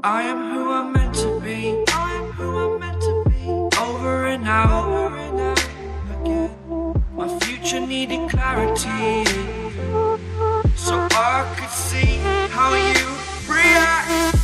I am who I'm meant to be. I am who I'm meant to be. Over and out, over and out again. My future needed clarity, so I could see how you react.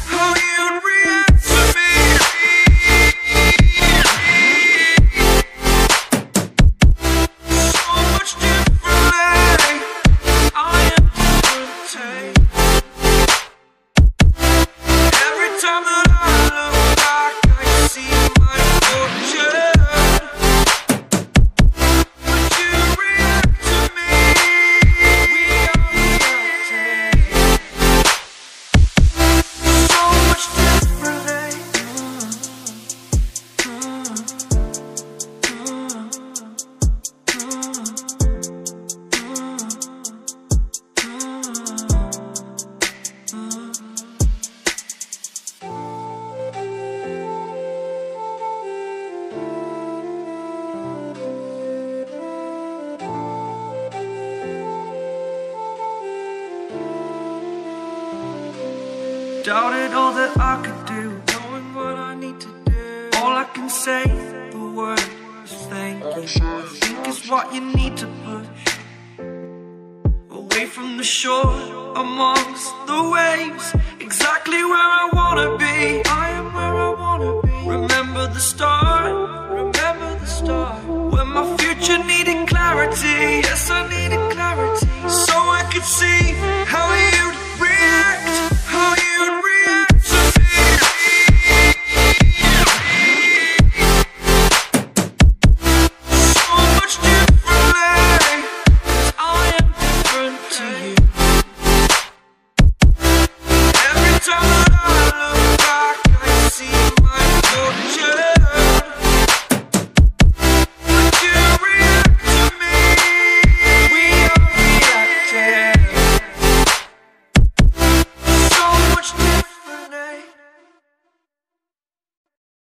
Doubted all that I could do, knowing what I need to do. All I can say, the word is thank you. I think it's what you need to push away from the shore, amongst the waves. Exactly where I wanna be. I am where I wanna be. Remember the start. Remember the start. When my future needed clarity. Yes, I needed clarity, so I could see how.